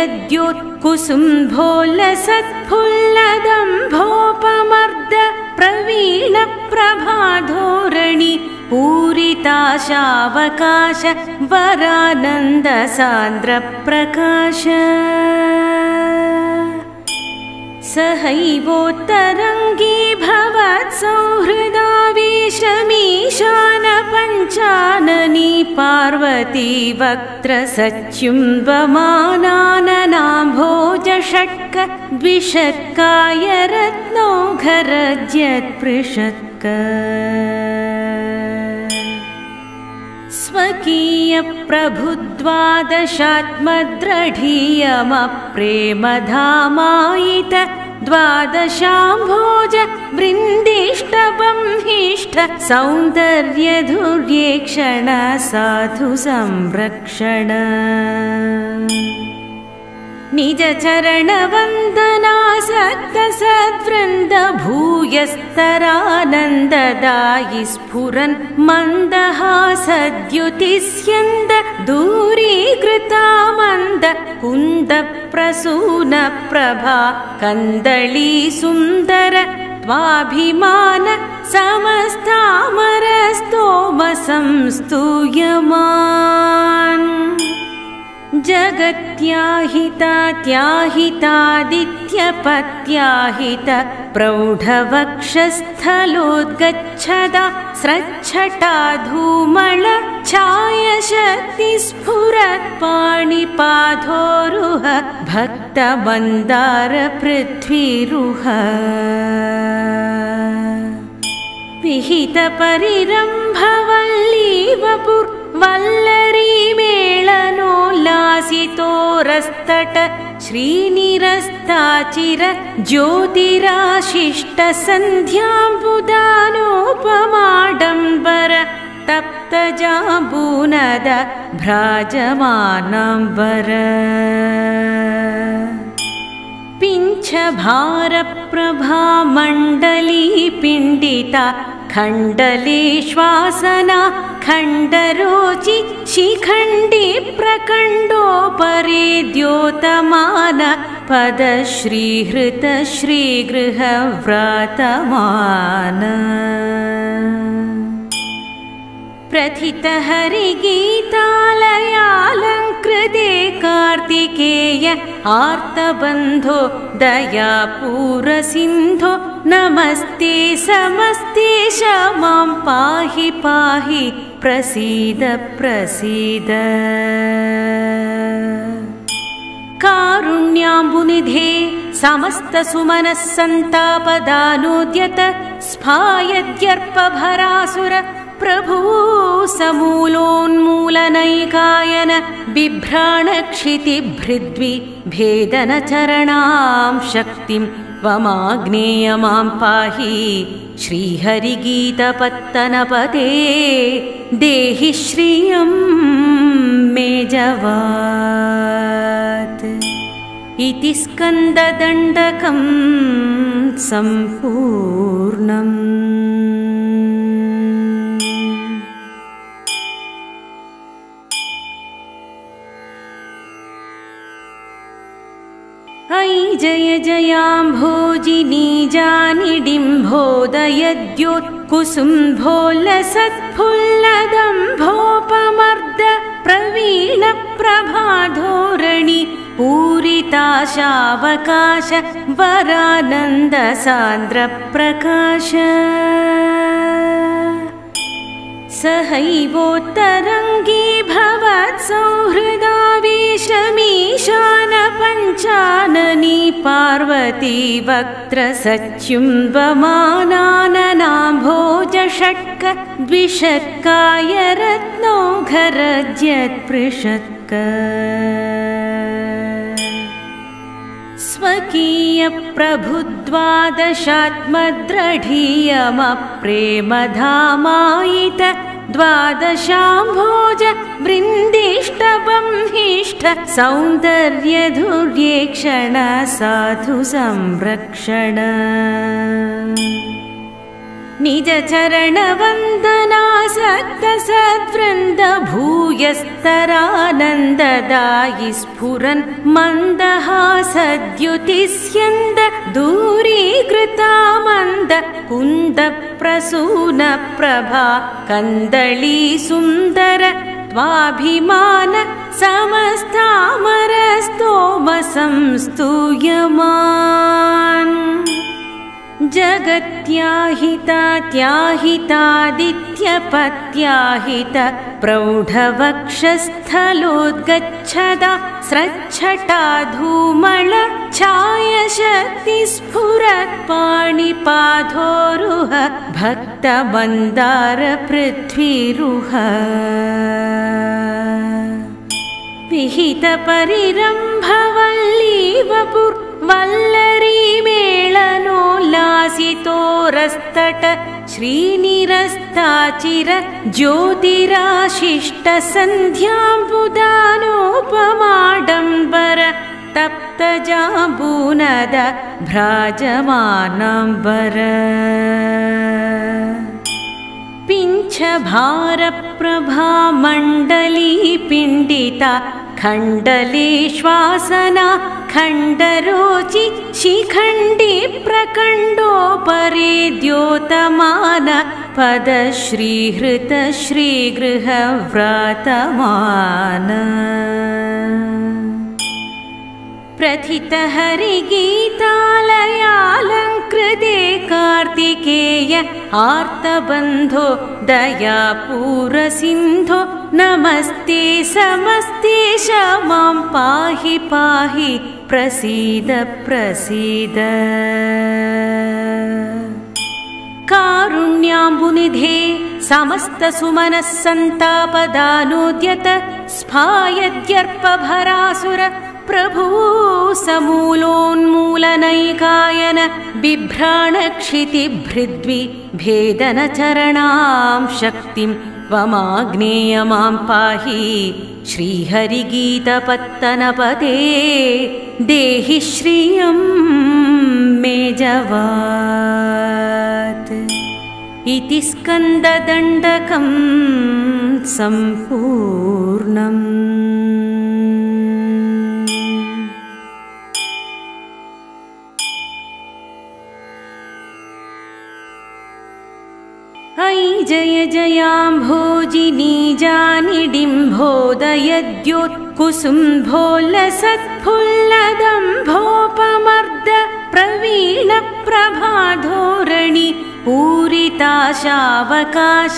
जलद्योत्कुसुम्भोलसत्फुल्लदम्भोपमर्द प्रवीण प्रभाधोरणि पूरिताशावकाश वरानन्द सान्द्र प्रकाश सहैवोत्तरङ्गी भवत्सौहृदावेशमीशान पञ्चाननी पार्वती वक्त्र सच्युम्बमानाननाम्भोजषट्क द्विषट्काय रत्नोघरज्यत्पृषट्क स्वकीय प्रभुद्वादशात्मद्रढीयमप्रेमधामायित द्वादशाम्भोज वृन्दिष्टबंहिष्ट सौन्दर्यधुर्येक्षण साधु संरक्षण निज चरण वन्दनासक्त सद्वृन्द भूयस्तरानन्ददायि स्फुरन् मन्दहासद्युतिस्यन्द दूरीकृता मन्द कुन्द प्रसून प्रभा कन्दली सुन्दर त्वाभिमान समस्तामरस्तोम संस्तूयमान् जगत्याहिता त्याहितादित्यपत्याहित प्रौढवक्षस्थलोद्गच्छदा स्रच्छटा धूमल छायशक्तिस्फुरत्पाणिपाधोरुह भक्तमन्दारपृथ्वीरुह विहितपरिरम्भवल्लीवपुर वल्लरीमेलनोल्लासितोरस्तट श्रीनिरस्ताचिर ज्योतिराशिष्टसन्ध्याम्बुदानोपमाडम्बर तप्तजाम्बूनद भ्राजमानम्बर पिञ्छभारप्रभामण्डली पिण्डिता खण्डलेश्वासना खण्डरोचि शिखण्डी प्रकण्डोपरि द्योतमान पदश्रीहृतश्रीगृहव्रातमान प्रथितहरिगीतालयालङ्कृते कार्तिकेय आर्तबन्धो दयापूरसिन्धो नमस्ते समस्ते क्षमां पाहि पाहि प्रसीद प्रसीद कारुण्याम्बुनिधे समस्त सुमनः सन्तापदानोद्यत स्फायद्यर्पभरासुर प्रभु समूलोन्मूलनैकायन बिभ्राणक्षितिभृद्वि भेदनचरणां शक्तिं त्वमाग्नेय मां पाहि श्रीहरिगीतपत्तनपते देहि श्रियं मे जवात् इति स्कन्ददण्डकं सम्पूर्णम्। ऐ जय जयाम्भोजिनी जानिडिम्भोदयद्योत्कुसुम्भोलसत्फुल्लदम्भोपमर्द प्रवीण प्रभाधोरणि पूरिताशावकाश वरानन्द सान्द्र प्रकाश सहैवोत्तरङ्गी भवत्सौहृदावेशमीशान पञ्चाननी पार्वती वक्त्र सच्युम्बमानाननाम्भोजषट्क द्विषट्काय रत्नोघरज्यत्पृषट्क स्वकीय प्रभुद्वादशात्मद्रढीयमप्रेमधामायित द्वादशाम्भोज वृन्दिष्टबंहिष्ट सौन्दर्यधुर्येक्षण साधु संरक्षण निज चरण वंदना सक्त सद्वृंद भूयस्तरानंददायि स्फुरन् मंदहासद्युतिस्यन्द दूरीकृता मंद कुंद प्रसून प्रभा कंदली सुंदर त्वाभिमान समस्तामरस्तोम संस्तूयमान् जगत्याहिता त्याहितादित्यपत्याहिता प्रौढवक्षस्थलोद्गच्छदा स्रच्छटा धूमल छायाशक्तिस्फुरत्पाणिपाधोरुह भक्तमन्दारपृथ्वीरुह विहितपरिरम्भवल्लीवपुर् वल्लरीमेलनोल्लासितोरस्तट श्रीनिरस्ताचिर ज्योतिराशिष्टसन्ध्याम्बुदानोपमाडम्बर तप्तजाम्बूनद भ्राजमानाम्बर पिञ्छभारप्रभामण्डली पिण्डिता खण्डलेश्वासना खण्डरोचि शिखण्डी प्रकण्डोपरि द्योतमान पदश्रीहृतश्रीगृहव्रातमान प्रथितहरिगीतालयालङ्कृते कार्तिकेय आर्तबन्धो दयापूरसिन्धो नमस्ते समस्ते क्षमां पाहि पाहि प्रसीद प्रसीद कारुण्याम्बुनिधे समस्त सुमनः सन्तापदानोद्यत स्फायद्यर्पभरासुर प्रभु समूलोन्मूलनैकायन बिभ्राणक्षितिभृद्वि भेदनचरणां शक्तिं त्वमाग्नेय मां पाहि श्रीहरिगीतपत्तनपते देहि श्रियं मे जवात् इति स्कन्ददण्डकं सम्पूर्णम्। ऐ जय जयाम्भोजिनी जानिडिम्भोदयद्योत्कुसुम्भोल्लसत्फुल्लदम्भोपमर्द प्रवीण प्रभाधोरणि पूरिताशावकाश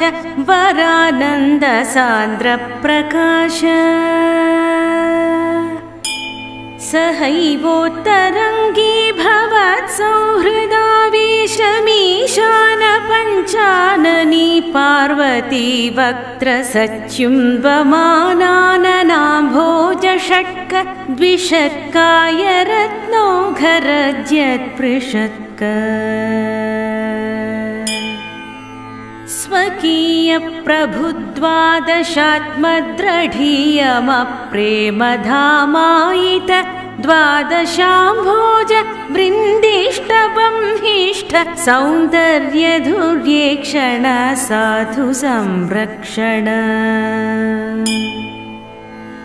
वरानन्द सान्द्र प्रकाश सहैवोत्तरङ्गी भवत्सौहृदावेशमीशान पञ्चाननी पार्वती वक्त्रसच्युम्बमानाननाम्भोजषट्क द्विषट्काय रत्नौघरज्यत्पृषत्क स्वकीय प्रभुद्वादशात्मद्रढीयमप्रेमधामायित द्वादशाम्भोज वृन्दिष्टबंहिष्ट सौन्दर्यधुर्येक्षण साधु संरक्षण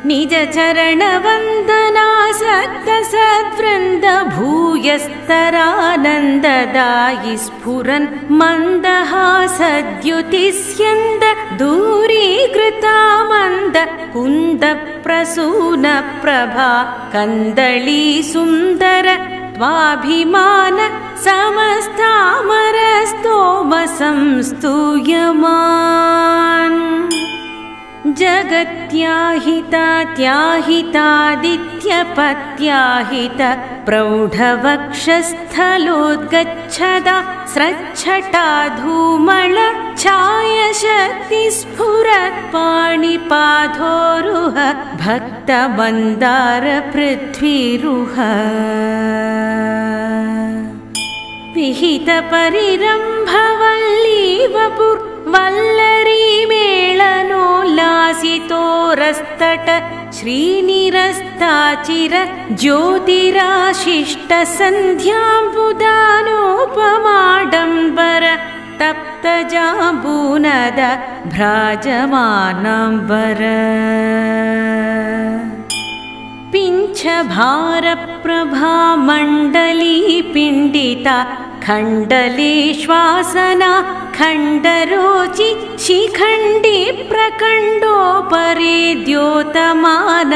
निज चरण वन्दना सक्त सद्वृन्द भूयस्तरानन्ददायि स्फुरन् मन्दहासद्युतिस्यन्द दूरीकृता मन्द कुन्द प्रसून प्रभा कन्दली सुन्दर त्वाभिमान समस्तामरस्तोम संस्तूयमान् जगत्याहिता त्याहितादित्यपत्याहिता प्रौढवक्षस्थलोद्गच्छदा स्रच्छटा धूमल छायाशक्तिस्फुरत्पाणिपाधोरुह भक्तमन्दारपृथ्वीरुह विहितपरिरम्भवल्लीवपुर् वल्लरीमेलनोल्लासितोरस्तट श्रीनिरस्ताचिर ज्योतिराशिष्टसन्ध्याम्बुदानोपमाडम्बर तप्तजाम्बूनद भ्राजमानाम्बर पिञ्छभारप्रभामण्डली पिण्डिता खण्डलेश्वासना खण्डरोचि शिखण्डी प्रकण्डोपरि द्योतमान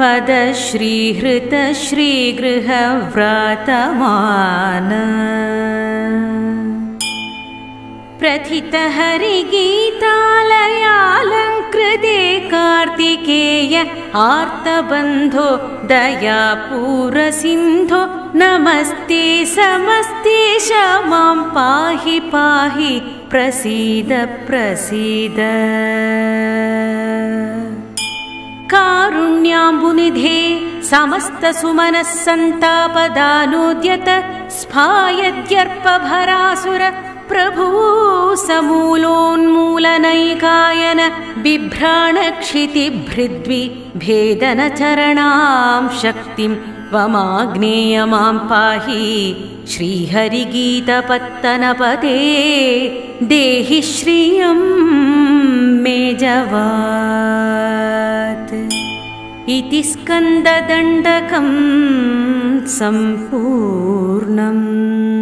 पदश्रीहृतश्रीगृहव्रातमान प्रथित हरिगीतालयालङ्कृते कार्तिकेय आर्तबन्धो दयापूरसिन्धो नमस्ते समस्ते शमां पाहि पाहि प्रसीद प्रसीद कारुण्याम्बुनिधे समस्त सुमनः सन्तापदानोद्यत स्फायद्यर्पभरासुर प्रभु समूलोन्मूलनैकायन बिभ्राणक्षितिभृद्वि भेदनचरणां शक्तिं त्वमाग्नेय मां पाहि श्रीहरिगीतपत्तनपते देहि श्रियं मे जवात्। इति स्कन्ददण्डकं सम्पूर्णम्।